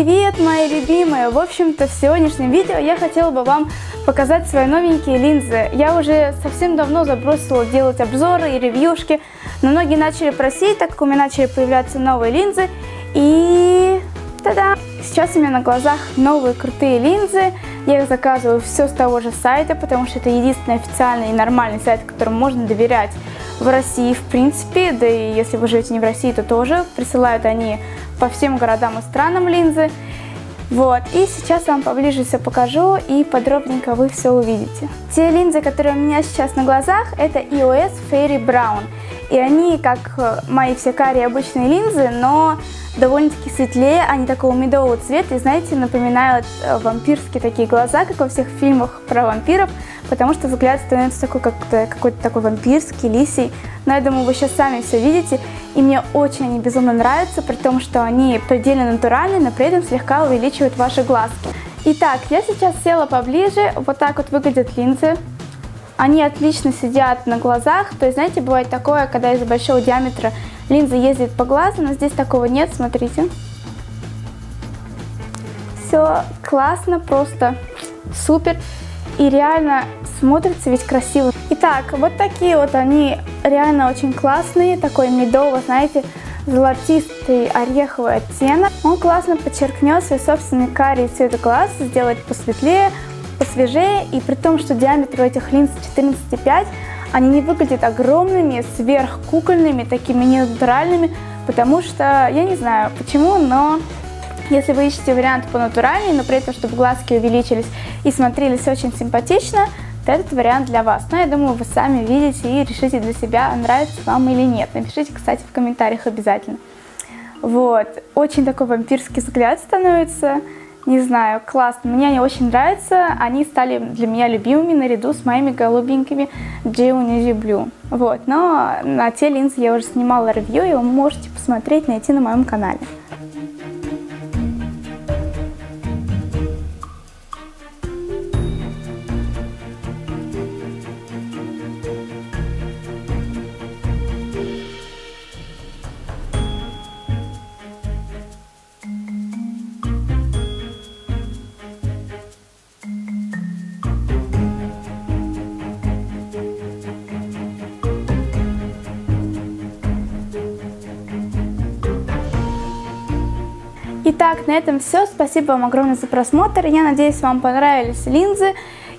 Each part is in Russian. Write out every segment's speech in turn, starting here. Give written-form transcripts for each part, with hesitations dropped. Привет, мои любимые! В общем-то, в сегодняшнем видео я хотела бы вам показать свои новенькие линзы. Я уже совсем давно забросила делать обзоры и ревьюшки, но многие начали просить, так как у меня начали появляться новые линзы. И та-дам! Сейчас у меня на глазах новые крутые линзы. Я их заказываю все с того же сайта, потому что это единственный официальный и нормальный сайт, которому можно доверять в России, в принципе. Да и если вы живете не в России, то тоже присылают они по всем городам и странам линзы. Вот, и сейчас вам поближе все покажу и подробненько вы все увидите. Те линзы, которые у меня сейчас на глазах, это EOS Fairy Brown. И они, как мои все карие обычные линзы, но довольно-таки светлее, они такого медового цвета, и, знаете, напоминают вампирские такие глаза, как во всех фильмах про вампиров, потому что взгляд становится такой, какой-то такой вампирский, лисий. Но я думаю, вы сейчас сами все видите, и мне очень они безумно нравятся, при том, что они предельно натуральные, но при этом слегка увеличивают ваши глазки. Итак, я сейчас села поближе, вот так вот выглядят линзы. Они отлично сидят на глазах, то есть, знаете, бывает такое, когда из-за большого диаметра линза ездит по глазу, но здесь такого нет, смотрите. Все классно, просто супер, и реально смотрится ведь красиво. Итак, вот такие вот они, реально очень классные, такой медово, знаете, золотистый ореховый оттенок. Он классно подчеркнет свой собственный карий цвет глаз, сделает посветлее, посвежее, и при том, что диаметр у этих линз 14,5, они не выглядят огромными, сверхкукольными, такими ненатуральными, потому что, я не знаю почему, но если вы ищете вариант понатуральнее, но при этом, чтобы глазки увеличились и смотрелись очень симпатично, то этот вариант для вас. Но я думаю, вы сами видите и решите для себя, нравится вам или нет. Напишите, кстати, в комментариях обязательно. Вот, очень такой вампирский взгляд становится. Не знаю, классно, мне они очень нравятся, они стали для меня любимыми наряду с моими голубенькими Джею Ни Зи Блю. Вот, но на те линзы я уже снимала ревью, и вы можете посмотреть, найти на моем канале. Итак, на этом все. Спасибо вам огромное за просмотр. Я надеюсь, вам понравились линзы.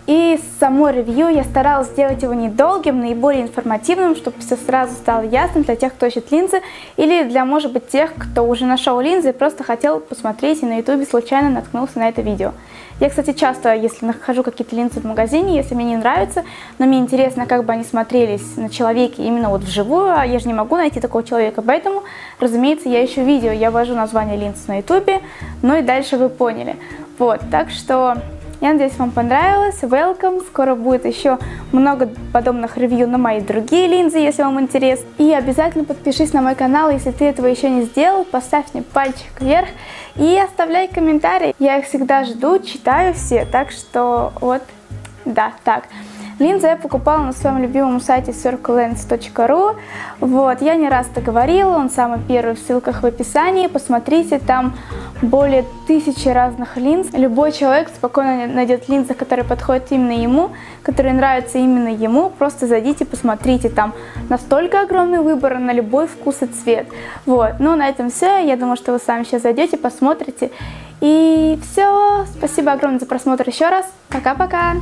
И само ревью я старалась сделать его недолгим, наиболее информативным, чтобы все сразу стало ясным для тех, кто ищет линзы, или для, может быть, тех, кто уже нашел линзы и просто хотел посмотреть и на ютубе случайно наткнулся на это видео. Я, кстати, часто, если нахожу какие-то линзы в магазине, если мне не нравятся, но мне интересно, как бы они смотрелись на человеке именно вот вживую, а я же не могу найти такого человека, поэтому, разумеется, я ищу видео, я ввожу название линз на ютубе, ну и дальше вы поняли. Вот, так что... Я надеюсь, вам понравилось. Welcome! Скоро будет еще много подобных ревью на мои другие линзы, если вам интересно. И обязательно подпишись на мой канал, если ты этого еще не сделал. Поставь мне пальчик вверх и оставляй комментарии. Я их всегда жду, читаю все. Так что вот, да, так. Линзы я покупала на своем любимом сайте circle-lens.ru. Вот, я не раз это говорила, он самый первый в ссылках в описании. Посмотрите, там более 1000 разных линз. Любой человек спокойно найдет линзы, которые подходят именно ему, которые нравятся именно ему. Просто зайдите, посмотрите, там настолько огромный выбор на любой вкус и цвет. Вот, ну на этом все. Я думаю, что вы сами сейчас зайдете, посмотрите. И все. Спасибо огромное за просмотр еще раз. Пока-пока!